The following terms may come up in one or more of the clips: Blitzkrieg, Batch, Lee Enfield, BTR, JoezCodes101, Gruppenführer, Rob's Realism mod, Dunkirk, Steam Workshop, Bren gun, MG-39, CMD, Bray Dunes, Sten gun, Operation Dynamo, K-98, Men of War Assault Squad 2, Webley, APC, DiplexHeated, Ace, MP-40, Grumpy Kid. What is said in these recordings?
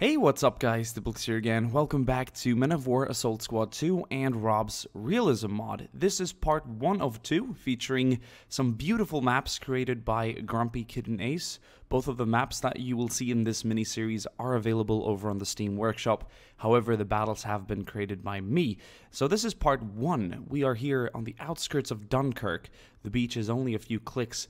Hey, what's up guys, DiplexHeated here again. Welcome back to Men of War Assault Squad 2 and Rob's Realism mod. This is part 1 of 2, featuring some beautiful maps created by Grumpy Kid and Ace. Both of the maps that you will see in this mini-series are available over on the Steam Workshop. However, the battles have been created by me. So this is part 1. We are here on the outskirts of Dunkirk. The beach is only a few clicks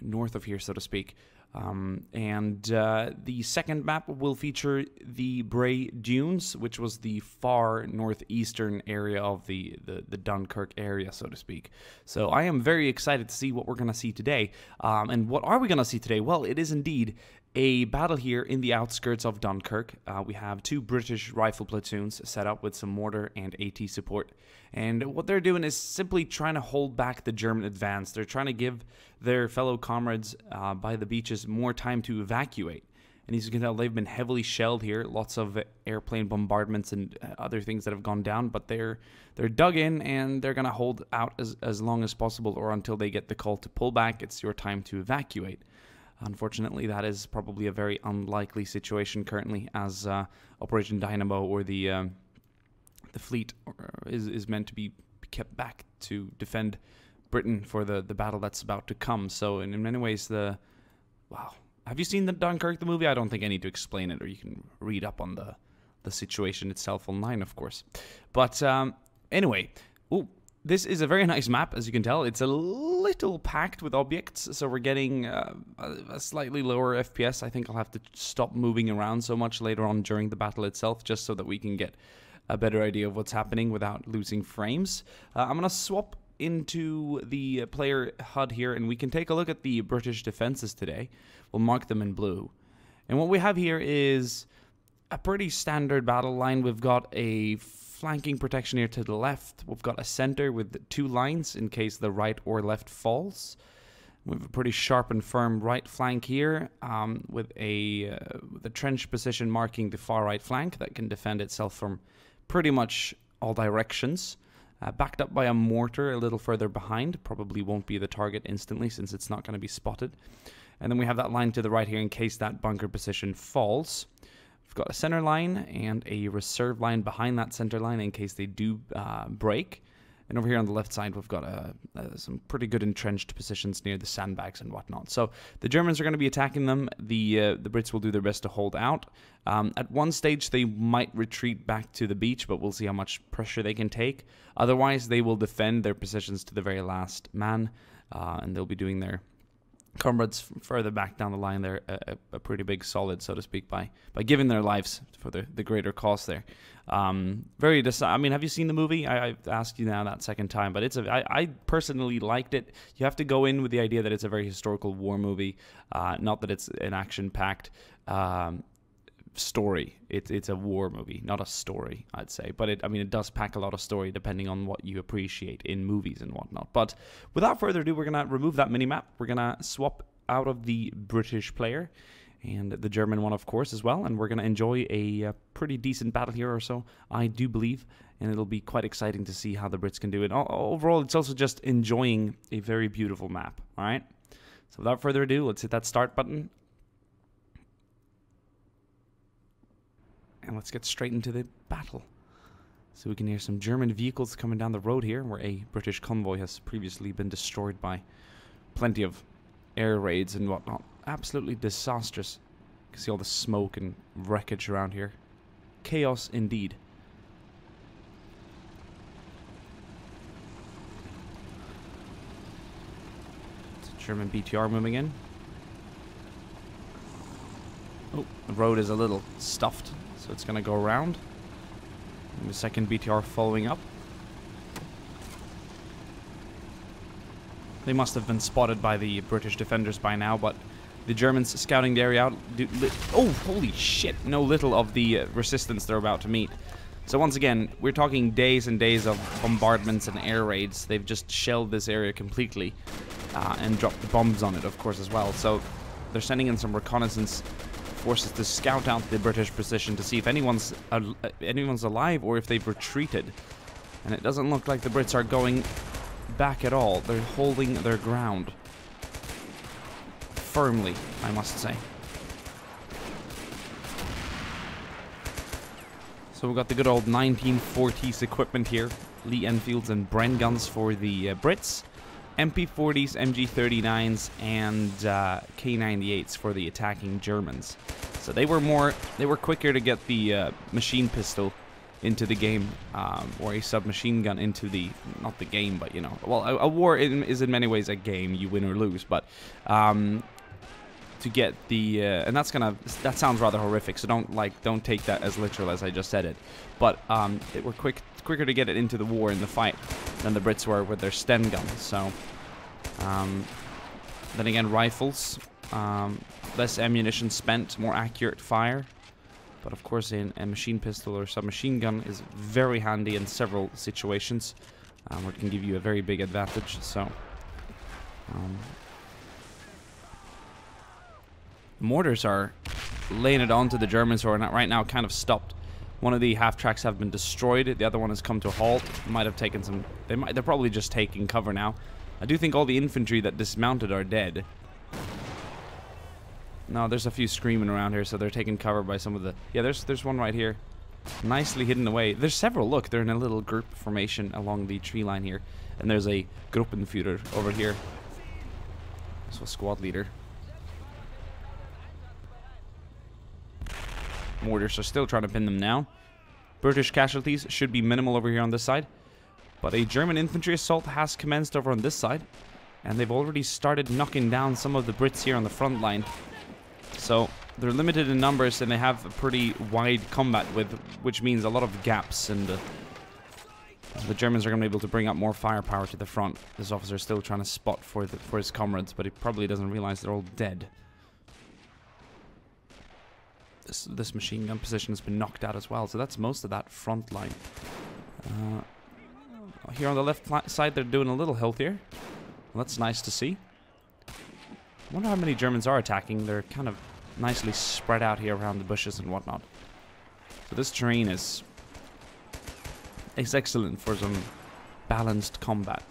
north of here, so to speak. The second map will feature the Bray Dunes, which was the far northeastern area of the Dunkirk area, so to speak. So I am very excited to see what we're going to see today. And what are we going to see today? Well, it is indeed a battle here in the outskirts of Dunkirk. We have two British rifle platoons set up with some mortar and AT support. And what they're doing is simply trying to hold back the German advance. They're trying to give their fellow comrades by the beaches more time to evacuate. And as you can tell, they've been heavily shelled here. Lots of airplane bombardments and other things that have gone down. But they're dug in, and they're going to hold out as long as possible or until they get the call to pull back. It's your time to evacuate. Unfortunately, that is probably a very unlikely situation currently, as Operation Dynamo or the fleet is meant to be kept back to defend Britain for the battle that's about to come. So, in many ways, wow, have you seen the Dunkirk the movie? I don't think I need to explain it, or you can read up on the situation itself online, of course. But anyway, ooh. This is a very nice map, as you can tell. It's a little packed with objects, so we're getting a slightly lower FPS. I think I'll have to stop moving around so much later on during the battle itself, just so that we can get a better idea of what's happening without losing frames. I'm going to swap into the player HUD here, and we can take a look at the British defenses today. We'll mark them in blue. And what we have here is a pretty standard battle line. We've got a flanking protection here to the left. We've got a center with two lines in case the right or left falls. We have a pretty sharp and firm right flank here with the trench position marking the far right flank that can defend itself from pretty much all directions. Backed up by a mortar a little further behind. Probably won't be the target instantly since it's not going to be spotted. And then we have that line to the right here in case that bunker position falls. We've got a center line and a reserve line behind that center line in case they do break. And over here on the left side, we've got some pretty good entrenched positions near the sandbags and whatnot. So the Germans are going to be attacking them. The Brits will do their best to hold out. At one stage, they might retreat back to the beach, but we'll see how much pressure they can take. Otherwise, they will defend their positions to the very last man, and they'll be doing their comrades further back down the line there a pretty big solid, so to speak, by giving their lives for the greater cause there. I mean, have you seen the movie? I've asked you now that second time, but I personally liked it. You have to go in with the idea that it's a very historical war movie, not that it's an action-packed story. It's a war movie, not a story, I'd say. But it does pack a lot of story depending on what you appreciate in movies and whatnot. But without further ado, we're gonna remove that minimap. We're gonna swap out of the British player and the German one, of course, as well. And we're gonna enjoy a pretty decent battle here or so, I do believe. And it'll be quite exciting to see how the Brits can do it. Overall, it's also just enjoying a very beautiful map. All right. So without further ado, let's hit that start button. And let's get straight into the battle. So we can hear some German vehicles coming down the road here, where a British convoy has previously been destroyed by plenty of air raids and whatnot. Absolutely disastrous. You can see all the smoke and wreckage around here. Chaos indeed. It's a German BTR moving in. Oh, the road is a little stuffed. So it's going to go around. And the second BTR following up. They must have been spotted by the British defenders by now, but the Germans scouting the area out. Oh, holy shit. No little of the resistance they're about to meet. So once again, we're talking days and days of bombardments and air raids. They've just shelled this area completely and dropped the bombs on it, of course, as well. So they're sending in some reconnaissance forces to scout out the British position to see if anyone's alive or if they've retreated. And it doesn't look like the Brits are going back at all. They're holding their ground. Firmly, I must say. So we got the good old 1940s equipment here. Lee Enfields and Bren guns for the Brits. MP-40s, MG-39s, and K-98s for the attacking Germans. So they were quicker to get the machine pistol into the game, or a submachine gun into the, not the game, but you know, well, a war is in many ways a game, you win or lose, but to get the, and that's gonna, that sounds rather horrific, so don't take that as literal as I just said it, but it were quicker to get it into the war in the fight than the Brits were with their Sten guns. So then again, rifles, less ammunition spent, more accurate fire, but of course a machine pistol or submachine gun is very handy in several situations, where it can give you a very big advantage. So mortars are laying it on to the Germans, who are not right now kind of stopped. One of the half tracks have been destroyed. The other one has come to a halt. Might have taken some. They're probably just taking cover now. I do think all the infantry that dismounted are dead. No, there's a few screaming around here, so they're taking cover by some of the. Yeah, there's one right here, nicely hidden away. There's several. Look, they're in a little group formation along the tree line here, and there's a Gruppenführer over here. So a squad leader. Mortars are still trying to pin them now. British casualties should be minimal over here on this side, but a German infantry assault has commenced over on this side, and they've already started knocking down some of the Brits here on the front line. So they're limited in numbers, and they have a pretty wide combat, with which means a lot of gaps, and the Germans are going to be able to bring up more firepower to the front. This officer is still trying to spot for his comrades, but he probably doesn't realize they're all dead. This machine gun position has been knocked out as well, so that's most of that front line. Here on the left side, they're doing a little healthier. Well, that's nice to see. I wonder how many Germans are attacking. They're kind of nicely spread out here around the bushes and whatnot. So this terrain is excellent for some balanced combat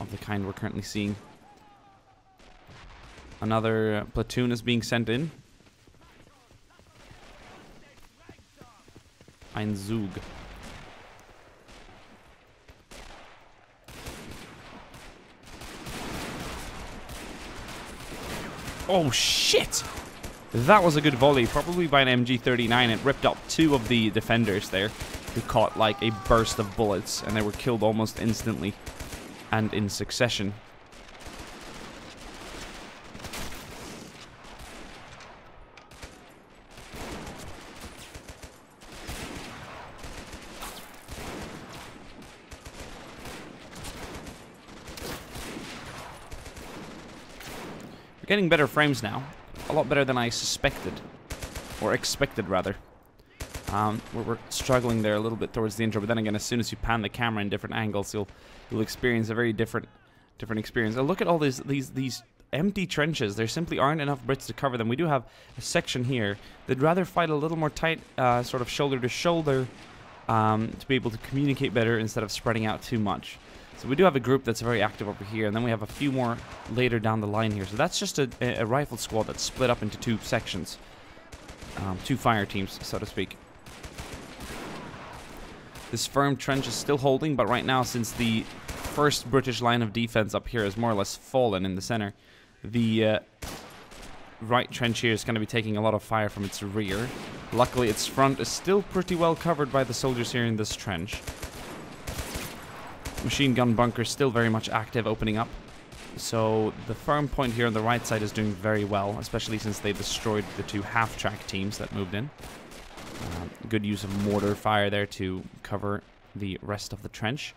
of the kind we're currently seeing. Another platoon is being sent in. Ein Zug. Oh shit! That was a good volley, probably by an MG-39. It ripped up two of the defenders there, who caught like a burst of bullets, and they were killed almost instantly and in succession. Getting better frames now, a lot better than I suspected, or expected rather. We're struggling there a little bit towards the intro, but then again, as soon as you pan the camera in different angles, you'll experience a very different experience. Now look at all these empty trenches. There simply aren't enough Brits to cover them. We do have a section here that'd rather fight a little more tight, sort of shoulder to shoulder, to be able to communicate better instead of spreading out too much. So we do have a group that's very active over here, and then we have a few more later down the line here. So that's just a rifle squad that's split up into two sections, two fire teams, so to speak. This firm trench is still holding, but right now, since the first British line of defense up here is more or less fallen in the center, the right trench here is going to be taking a lot of fire from its rear. Luckily, its front is still pretty well covered by the soldiers here in this trench. Machine gun bunker still very much active, opening up. So the firm point here on the right side is doing very well, especially since they destroyed the two half-track teams that moved in. Good use of mortar fire there to cover the rest of the trench.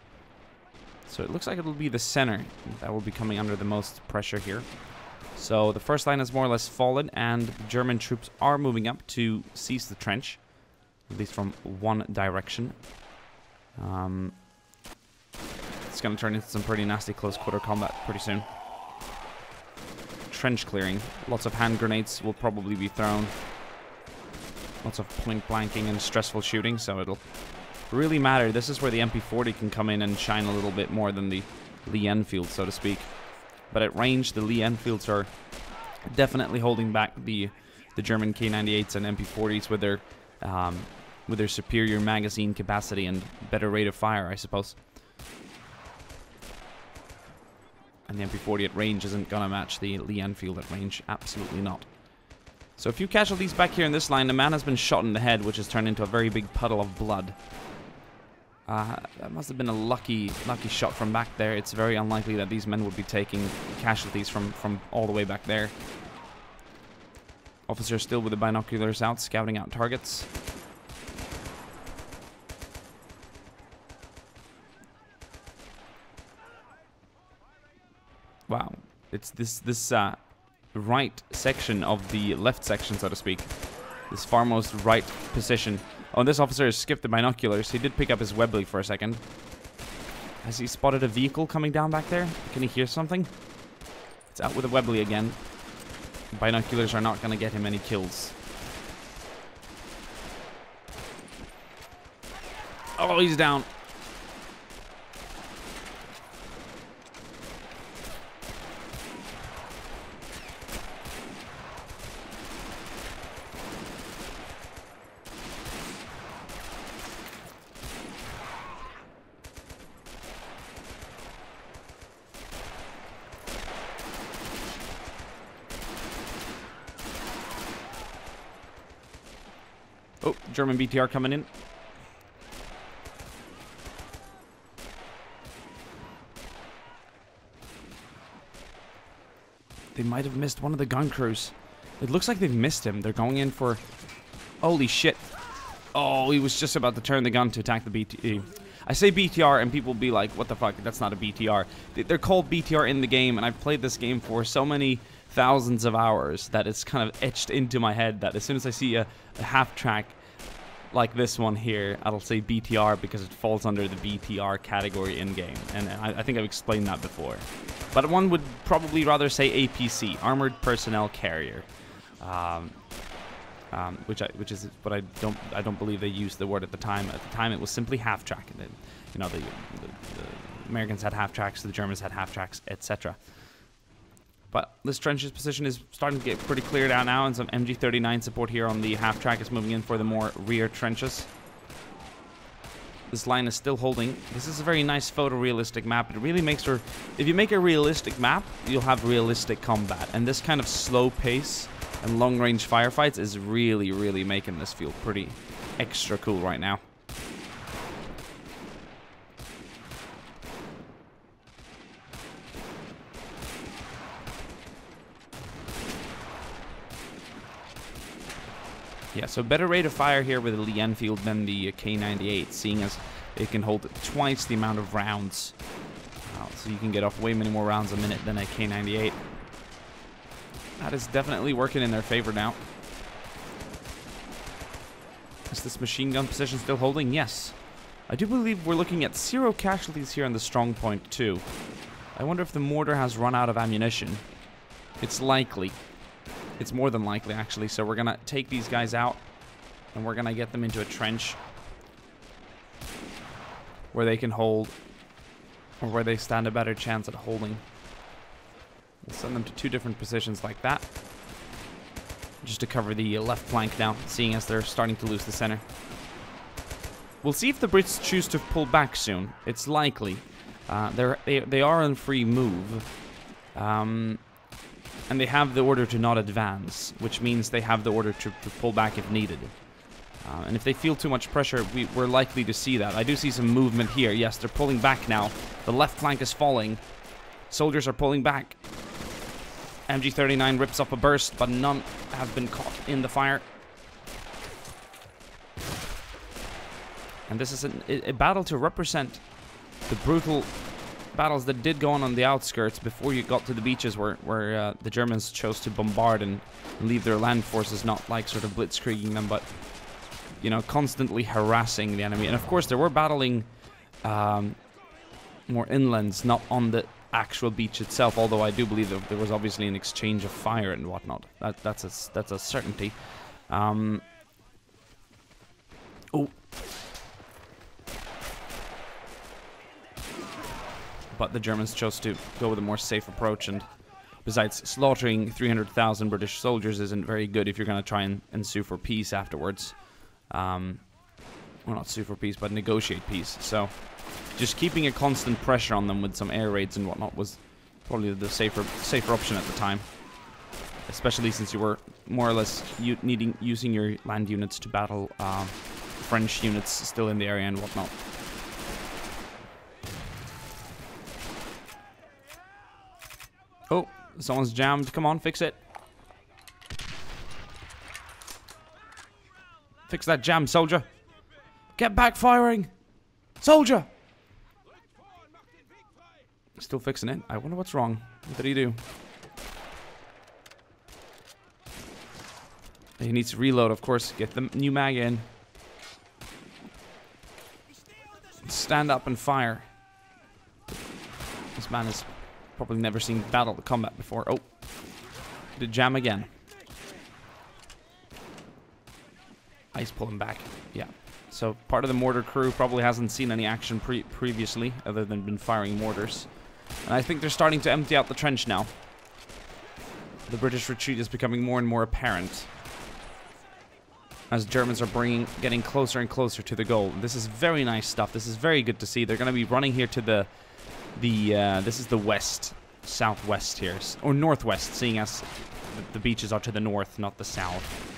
So it looks like it'll be the center that will be coming under the most pressure here. So the first line is more or less fallen, and German troops are moving up to seize the trench, at least from one direction. It's going to turn into some pretty nasty close-quarter combat pretty soon. Trench clearing. Lots of hand grenades will probably be thrown. Lots of point-blanking and stressful shooting, so it'll really matter. This is where the MP-40 can come in and shine a little bit more than the Lee Enfield, so to speak. But at range, the Lee Enfields are definitely holding back the German K-98s and MP-40s with their with their superior magazine capacity and better rate of fire, I suppose. And the MP-40 at range isn't going to match the Lee Enfield at range. Absolutely not. So a few casualties back here in this line. The man has been shot in the head, which has turned into a very big puddle of blood. That must have been a lucky shot from back there. It's very unlikely that these men would be taking casualties from all the way back there. Officer still with the binoculars out, scouting out targets. Wow, it's this right section of the left section, so to speak. This farmost right position. Oh, and this officer has skipped the binoculars. He did pick up his Webley for a second. Has he spotted a vehicle coming down back there? Can he hear something? It's out with the Webley again. Binoculars are not going to get him any kills. Oh, he's down. Oh, German BTR coming in. They might have missed one of the gun crews. It looks like they've missed him. They're going in for... Holy shit. Oh, he was just about to turn the gun to attack the BTR. I say BTR and people be like, what the fuck, that's not a BTR. They're called BTR in the game, and I've played this game for so many thousands of hours that it's kind of etched into my head that as soon as I see a half track like this one here, I'll say BTR because it falls under the BTR category in game, and I think I've explained that before. But one would probably rather say APC, Armored Personnel Carrier, which is what I don't believe they used the word at the time. At the time, it was simply half track, and then, you know, the Americans had half tracks, the Germans had half tracks, etc. But this trench's position is starting to get pretty cleared out now, and some MG-39 support here on the half-track is moving in for the more rear trenches. This line is still holding. This is a very nice photorealistic map. It really makes for... If you make a realistic map, you'll have realistic combat. And this kind of slow pace and long-range firefights is really, really making this feel pretty extra cool right now. Yeah, so better rate of fire here with the Lee Enfield than the K-98, seeing as it can hold twice the amount of rounds. Wow, so you can get off way many more rounds a minute than a K-98. That is definitely working in their favor now. Is this machine gun position still holding? Yes. I do believe we're looking at 0 casualties here in the strong point too. I wonder if the mortar has run out of ammunition. It's likely. It's more than likely, actually, so we're going to take these guys out, and we're going to get them into a trench where they can hold, or where they stand a better chance at holding. We'll send them to 2 different positions like that, just to cover the left flank now, seeing as they're starting to lose the center. We'll see if the Brits choose to pull back soon. It's likely. They are on free move. And they have the order to not advance, which means they have the order to pull back if needed. And if they feel too much pressure, we're likely to see that. I do see some movement here. Yes, they're pulling back now. The left flank is falling. Soldiers are pulling back. MG-39 rips up a burst, but none have been caught in the fire. And this is a battle to represent the brutal... battles that did go on the outskirts before you got to the beaches where the Germans chose to bombard and leave their land forces, not like sort of blitzkrieging them, but, you know, constantly harassing the enemy. And of course they were battling more inlands, not on the actual beach itself, although I do believe that there was obviously an exchange of fire and whatnot. That's a certainty. Oh. But the Germans chose to go with a more safe approach, and besides, slaughtering 300,000 British soldiers isn't very good if you're going to try and sue for peace afterwards. well, not sue for peace, but negotiate peace. So just keeping a constant pressure on them with some air raids and whatnot was probably the safer option at the time. Especially since you were more or less using your land units to battle French units still in the area and whatnot. Oh, someone's jammed. Come on, fix it. Fix that jam, soldier. Get back firing. Soldier. Still fixing it. I wonder what's wrong. What did he do? He needs to reload, of course. Get the new mag in. Stand up and fire. This man has probably never seen battle combat before. Oh. Did jam again. Ice pull him back. Yeah. So part of the mortar crew probably hasn't seen any action previously, other than been firing mortars. And I think they're starting to empty out the trench now. The British retreat is becoming more and more apparent, as Germans are getting closer and closer to the goal. This is very nice stuff. This is very good to see. They're going to be running here to this is the west, southwest here, or northwest, seeing as the beaches are to the north, not the south.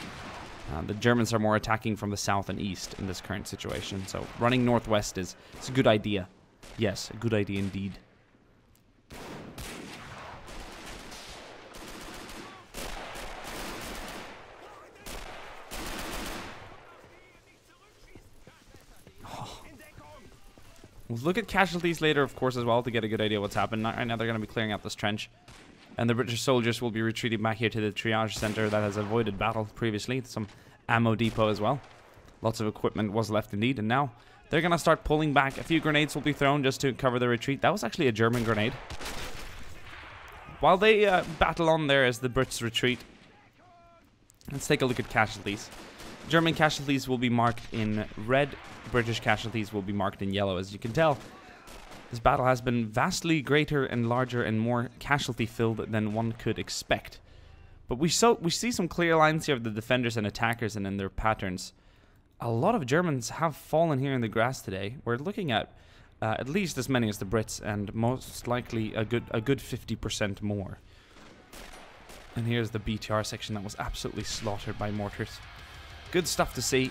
The Germans are more attacking from the south and east in this current situation, so running northwest is a good idea. Yes, a good idea indeed. We'll look at casualties later, of course, as well, to get a good idea what's happened. Right now, they're going to be clearing out this trench. And the British soldiers will be retreating back here to the triage center that has avoided battle previously. Some ammo depot as well. Lots of equipment was left indeed. And now they're going to start pulling back. A few grenades will be thrown just to cover the retreat. That was actually a German grenade. While they battle on there as the Brits retreat, let's take a look at casualties. German casualties will be marked in red. British casualties will be marked in yellow. As you can tell, this battle has been vastly greater and larger and more casualty-filled than one could expect. But we see some clear lines here of the defenders and attackers and in their patterns. A lot of Germans have fallen here in the grass today. We're looking at least as many as the Brits, and most likely a good 50% more. And here's the BTR section that was absolutely slaughtered by mortars. Good stuff to see.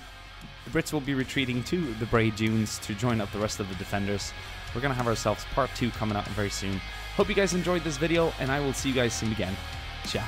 The Brits will be retreating to the Bray Dunes to join up the rest of the defenders. We're going to have ourselves part 2 coming up very soon. Hope you guys enjoyed this video, and I will see you guys soon again. Ciao.